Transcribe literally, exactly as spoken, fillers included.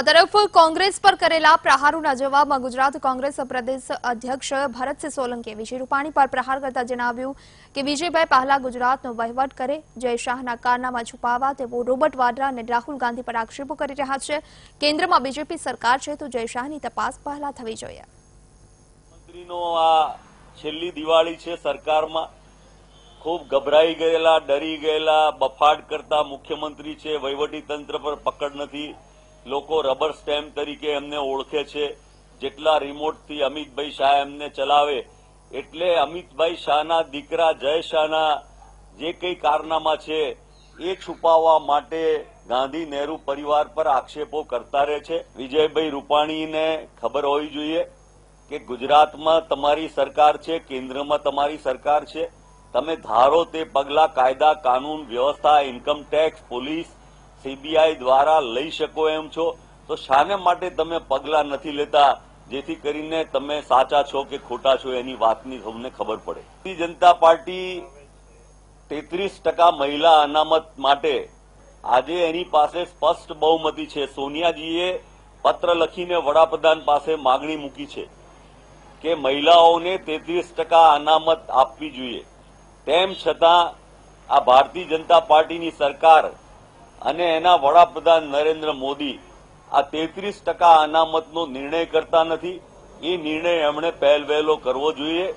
આ તરફ કોંગ્રેસ પર કરેલા પ્રહારોના જવાબમાં ગુજરાત કોંગ્રેસ પ્રદેશ અધ્યક્ષ ભરતસિંહ સોલંકી વિજય રૂપાણી પર પ્રહાર કરતા જણાવ્યું કે વિજયભાઈ પહેલા ગુજરાતનો વહીવટ કરે જય શાહના કારનામાં છુપાવવા તેવો રૉબર્ટ વાડ્રા અને રાહુલ ગાંધી પર આક્ષેપો કરી રહ્યા છે। કેન્દ્રમાં બીજેપી સરકાર છે તો જય શાહની તપાસ પહેલા થવી જોઈએ। મંત્રીનો આ છેલ્લી દિવાળી છે સરકારમાં ખૂબ ગભરાઈ ગયેલા ડરી ગયેલા બફાટ કરતા મુખ્યમંત્રી છે। વહીવટી તંત્ર પર પકડ નથી। लोको रबर स्टेम्प तरीके एमने ओळखे छे। जेटला रिमोट थी अमित भाई शाह एमने चलावे एटले अमित भाई शाहना दीकरा जय शाहना जे कई कारनामा छे ए छुपावा माटे गांधी नेहरू परिवार पर आक्षेपो करता रहे छे। विजय भाई रूपाणी ने खबर होवी जोईए के गुजरात में तमारी सरकार छे, केन्द्र में तमारी सरकार छे। तमे धारो ते पगला कायदा कानून व्यवस्था इन्कम टेक्स पोलीस सीबीआई द्वारा लई शको एम छो तो शाने माटे तमे पगला नथी लेता जेथी करीने तमे साचा छो के खोटा छो एनी वातनी हमने खबर पड़े। भारतीय जनता पार्टी तेत्रीस टका महिला अनामत माटे आजे एनी पासे स्पष्ट बहुमती छे। सोनिया जीए पत्र लखीने वडाप्रधान पासे मांगणी मूकी छे के महिलाओने तेत्रीस टका अनामत आपवी जोईए। तेम छतां आ भारतीय जनता पार्टीनी सरकार अने एना वडाप्रधान नरेन्द्र मोदी आ तेत्रीस टका अनामतनो निर्णय करता नथी। ए निर्णय हमणे पहेल वहेलो करवो जोईए।